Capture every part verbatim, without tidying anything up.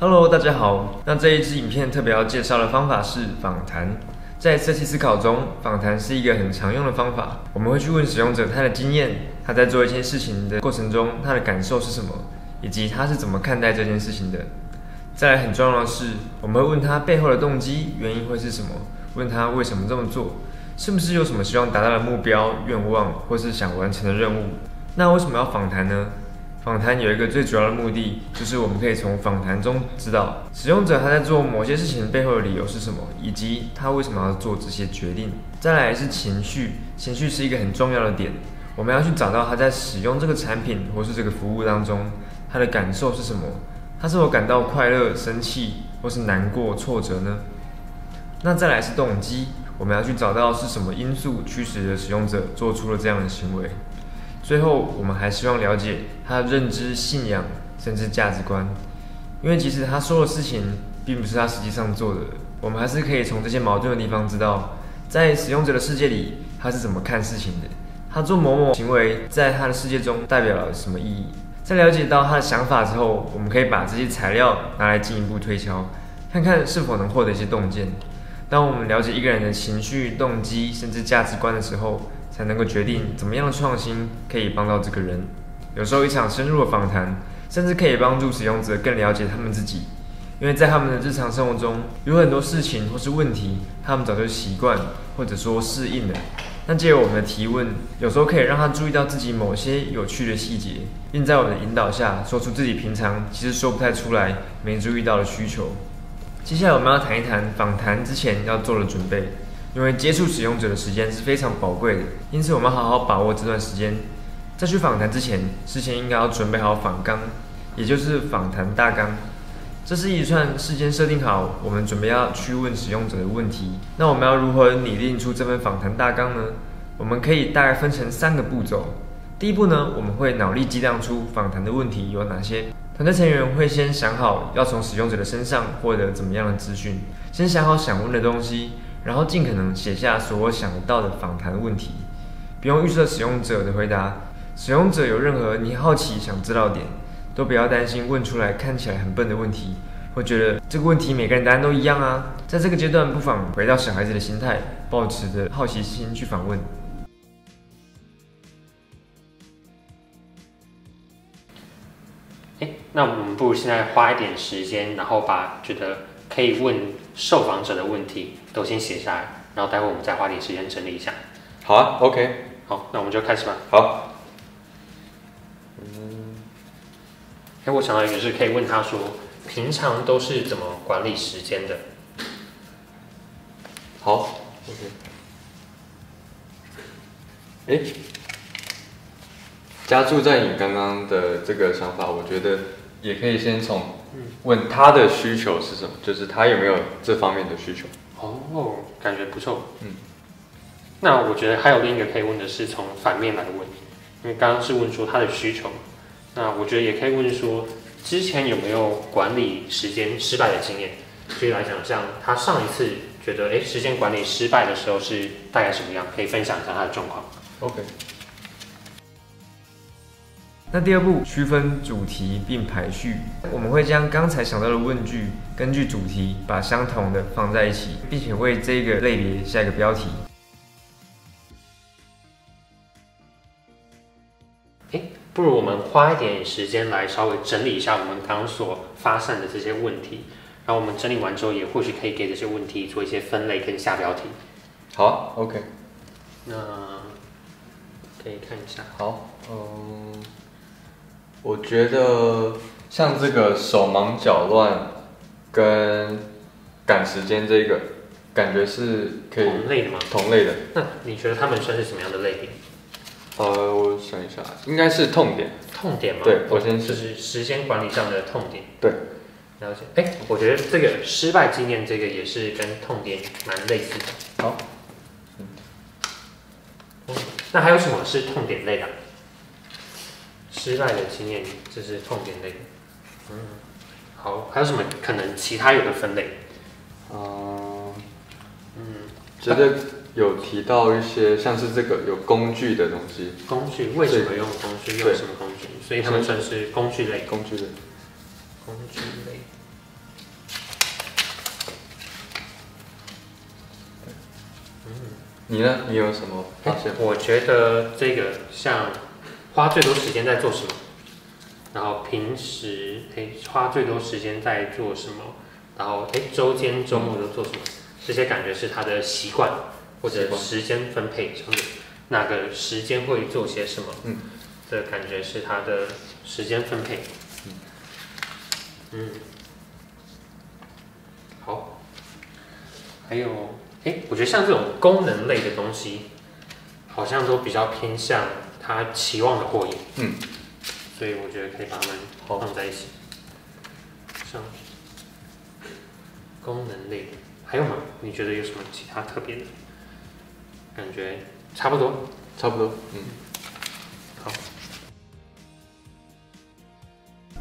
Hello， 大家好。那这一支影片特别要介绍的方法是访谈。在设计思考中，访谈是一个很常用的方法。我们会去问使用者他的经验，他在做一件事情的过程中，他的感受是什么，以及他是怎么看待这件事情的。再来很重要的是，我们会问他背后的动机、原因会是什么，问他为什么这么做，是不是有什么希望达到的目标、愿望或是想完成的任务。那为什么要访谈呢？访谈有一个最主要的目的，就是我们可以从访谈中知道使用者他在做某些事情背后的理由是什么，以及他为什么要做这些决定。再来是情绪，情绪是一个很重要的点，我们要去找到他在使用这个产品或是这个服务当中，他的感受是什么，他是否感到快乐、生气或是难过、挫折呢？那再来是动机，我们要去找到是什么因素驱使了使用者做出了这样的行为。最后，我们还希望了解他的认知、信仰，甚至价值观，因为即使他说的事情并不是他实际上做的，我们还是可以从这些矛盾的地方知道，在使用者的世界里，他是怎么看事情的，他做某某行为在他的世界中代表了什么意义。在了解到他的想法之后，我们可以把这些材料拿来进一步推敲，看看是否能获得一些洞见。当我们了解一个人的情绪、动机，甚至价值观的时候，才能够决定怎么样的创新可以帮到这个人。有时候一场深入的访谈，甚至可以帮助使用者更了解他们自己，因为在他们的日常生活中，有很多事情或是问题，他们早就习惯或者说适应了。那借由我们的提问，有时候可以让他注意到自己某些有趣的细节，并在我们的引导下，说出自己平常其实说不太出来、没注意到的需求。接下来我们要谈一谈访谈之前要做的准备。因为接触使用者的时间是非常宝贵的，因此我们好好把握这段时间。在去访谈之前，事先应该要准备好访纲，也就是访谈大纲。这是一串事先设定好我们准备要去问使用者的问题。那我们要如何拟定出这份访谈大纲呢？我们可以大概分成三个步骤。第一步呢，我们会脑力激荡出访谈的问题有哪些。团队成员会先想好要从使用者的身上获得怎么样的资讯，先想好想问的东西，然后尽可能写下所想到的访谈问题，不用预设使用者的回答。使用者有任何你好奇想知道的点，都不要担心问出来看起来很笨的问题，或觉得这个问题每个人答案都一样啊。在这个阶段，不妨回到小孩子的心态，抱持着好奇心去访问。哎，那我们不如现在花一点时间，然后把觉得可以问受访者的问题都先写下来，然后待会我们再花点时间整理一下。好啊 ，OK， 好，那我们就开始吧。好。嗯，哎，我想到一个是可以问他说，平常都是怎么管理时间的？好 ，OK。哎，加注在你刚刚的这个想法，我觉得也可以先从问他的需求是什么，就是他有没有这方面的需求。哦，感觉不错。嗯，那我觉得还有另一个可以问的是从反面来问，因为刚刚是问说他的需求，那我觉得也可以问说之前有没有管理时间失败的经验。所以来讲，像他上一次觉得哎、欸、时间管理失败的时候是大概什么样，可以分享一下他的状况。OK。那第二步，区分主题并排序。我们会将刚才想到的问句，根据主题把相同的放在一起，并且为这个类别下一个标题。哎，不如我们花一点时间来稍微整理一下我们刚刚所发散的这些问题，然后我们整理完之后，也或许可以给这些问题做一些分类跟下标题。好啊 ，OK。那可以看一下。好，嗯。我觉得像这个手忙脚乱跟赶时间这个，感觉是可以同类的吗？同类的。那你觉得他们算是什么样的类别？呃，我想一下，应该是痛点。痛点吗？对，我先是就是时间管理上的痛点。对，了解。哎，我觉得这个失败经验这个也是跟痛点蛮类似的。好。嗯。哦，那还有什么是痛点类的？失败的经验，这是痛点类。嗯，好，还有什么可能其他有的分类？嗯，嗯，觉得有提到一些像是这个有工具的东西。工具为什么用工具？用什么工具？所以他们算是工具类。工具类。工具类。你呢？你有什么发现？我觉得这个像花最多时间在做什么，然后平时哎花最多时间在做什么，然后哎周间周末都做什么，这些感觉是他的习惯或者时间分配上面，那个时间会做些什么，嗯，这感觉是他的时间分配，嗯。嗯 好，还有，哎，我觉得像这种功能类的东西，好像都比较偏向他期望的获益。嗯，所以我觉得可以把它们放在一起。像功能类的，还有吗？你觉得有什么其他特别的？感觉差不多，差不多，嗯。好。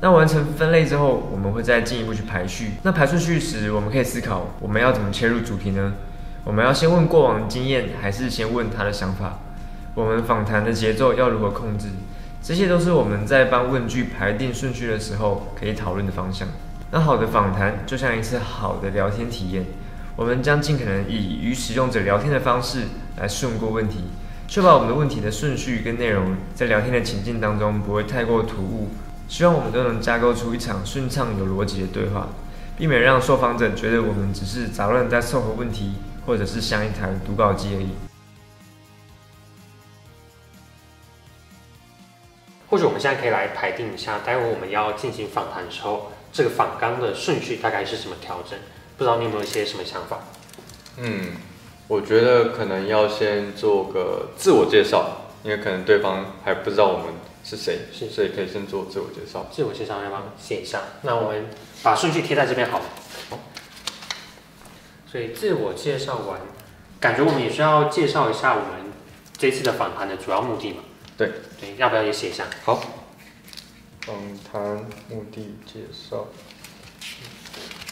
那完成分类之后，我们会再进一步去排序。那排顺序时，我们可以思考我们要怎么切入主题呢？我们要先问过往经验，还是先问他的想法？我们访谈的节奏要如何控制？这些都是我们在帮问句排定顺序的时候可以讨论的方向。那好的访谈就像一次好的聊天体验，我们将尽可能以与使用者聊天的方式来顺过问题，确保我们的问题的顺序跟内容在聊天的情境当中不会太过突兀。 希望我们都能架构出一场顺畅有逻辑的对话，避免让受访者觉得我们只是杂乱在凑合问题，或者是像一台读稿机而已。或许我们现在可以来排定一下，待会我们要进行访谈的时候，这个访纲的顺序大概是什么调整？不知道你有没有一些什么想法？嗯，我觉得可能要先做个自我介绍，因为可能对方还不知道我们 是谁？是，所以可以先做自我介绍。自我介绍要不要写一下？那我们把顺序贴在这边好了。所以自我介绍完，感觉我们也需要介绍一下我们这次的访谈的主要目的嘛？对对，要不要也写一下？好，访谈目的介绍。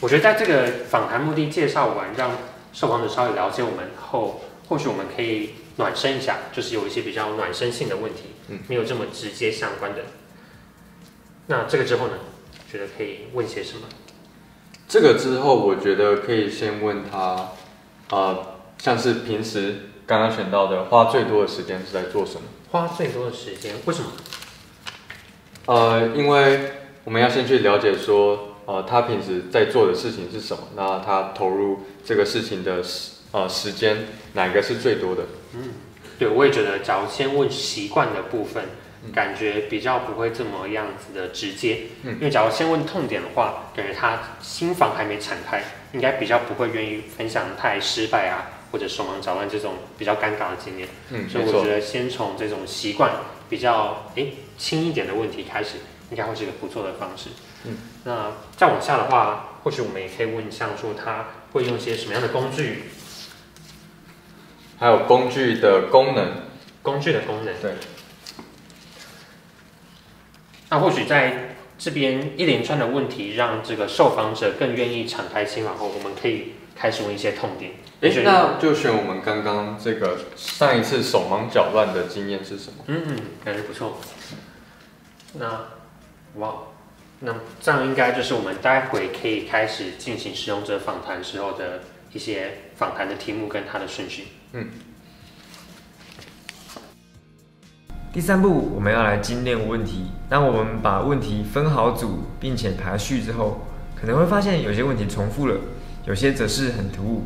我觉得在这个访谈目的介绍完，让受访者稍微了解我们后，或许我们可以 暖身一下，就是有一些比较暖身性的问题，嗯，没有这么直接相关的。那这个之后呢，觉得可以问些什么？这个之后，我觉得可以先问他，啊、呃，像是平时刚刚选到的，花最多的时间是在做什么？花最多的时间，为什么？呃，因为我们要先去了解说，呃，他平时在做的事情是什么，那他投入这个事情的 呃，时间哪个是最多的？嗯，对，我也觉得，假如先问习惯的部分，嗯、感觉比较不会这么样子的直接。嗯，因为假如先问痛点的话，感觉他心房还没敞开，应该比较不会愿意分享太失败啊，或者手忙脚乱这种比较尴尬的经验。嗯，所以我觉得先从这种习惯比较诶轻一点的问题开始，应该会是一个不错的方式。嗯，那再往下的话，或许我们也可以问，像说他会用一些什么样的工具？ 还有工具的功能，工具的功能。对。那或许在这边一连串的问题，让这个受访者更愿意敞开心房后，我们可以开始问一些痛点。哎、欸，那就选我们刚刚这个上一次手忙脚乱的经验是什么？嗯，感觉不错。那，哇，那这样应该就是我们待会可以开始进行使用者访谈时候的一些访谈的题目跟它的顺序。 嗯，第三步我们要来精炼问题。当我们把问题分好组，并且排序之后，可能会发现有些问题重复了，有些则是很突兀。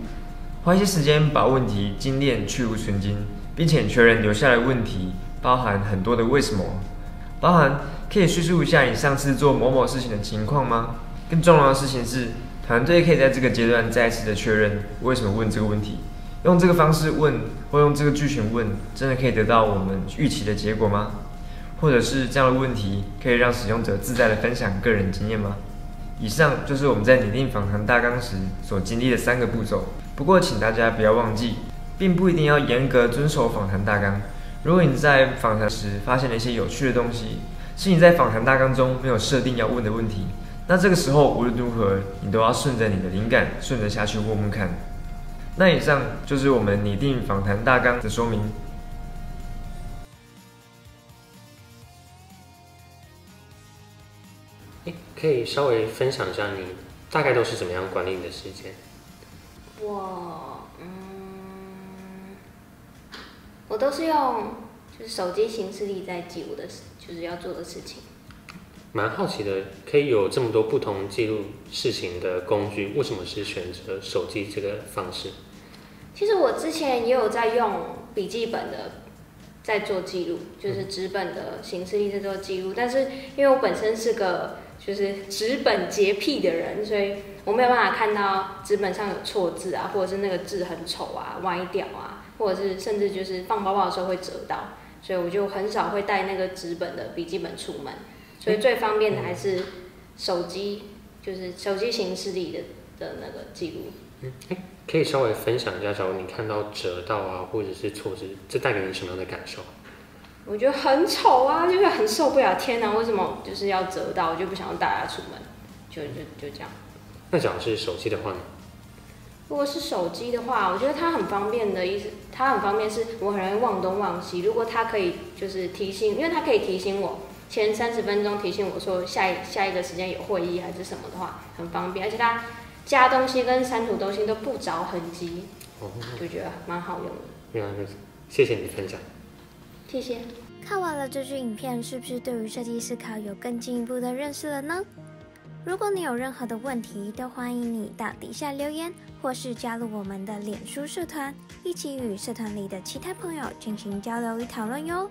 花一些时间把问题精炼，去无存菁，并且确认留下来问题包含很多的为什么，包含可以叙述一下你上次做某某事情的情况吗？更重要的事情是，团队可以在这个阶段再一次的确认为什么问这个问题。 用这个方式问，或用这个句型问，真的可以得到我们预期的结果吗？或者是这样的问题可以让使用者自在地分享个人经验吗？以上就是我们在拟定访谈大纲时所经历的三个步骤。不过，请大家不要忘记，并不一定要严格遵守访谈大纲。如果你在访谈时发现了一些有趣的东西，是你在访谈大纲中没有设定要问的问题，那这个时候无论如何，你都要顺着你的灵感，顺着下去问问看。 那以上就是我们拟定访谈大纲的说明。欸，可以稍微分享一下你大概都是怎么样管理你的时间？我嗯，我都是用就是手机行事历在记我的就是要做的事情。蛮好奇的，可以有这么多不同记录事情的工具，为什么是选择手机这个方式？其实我之前也有在用笔记本的，在做记录，就是纸本的行事历在做记录。但是因为我本身是个就是纸本洁癖的人，所以我没有办法看到纸本上有错字啊，或者是那个字很丑啊、歪掉啊，或者是甚至就是放包包的时候会折到，所以我就很少会带那个纸本的笔记本出门。所以最方便的还是手机，就是手机行事历的的那个记录。嗯，可以稍微分享一下，假如你看到折到啊，或者是错字，这带给你什么样的感受？我觉得很丑啊，就是很受不了。天哪，为什么就是要折到？我就不想要带它出门，就就就这样。那假如是手机的话呢？如果是手机的话，我觉得它很方便的意思，它很方便是我很容易忘东忘西。如果它可以就是提醒，因为它可以提醒我。前三十分钟提醒我说下一下一个时间有会议还是什么的话，很方便，而且它加东西跟删除东西都不着痕迹，哦、就觉得蛮好用的。原来如此，谢谢你分享。谢谢。看完了这支影片，是不是对于设计思考有更进一步的认识了呢？如果你有任何的问题，都欢迎你到底下留言，或是加入我们的脸书社团，一起与社团里的其他朋友进行交流与讨论哟。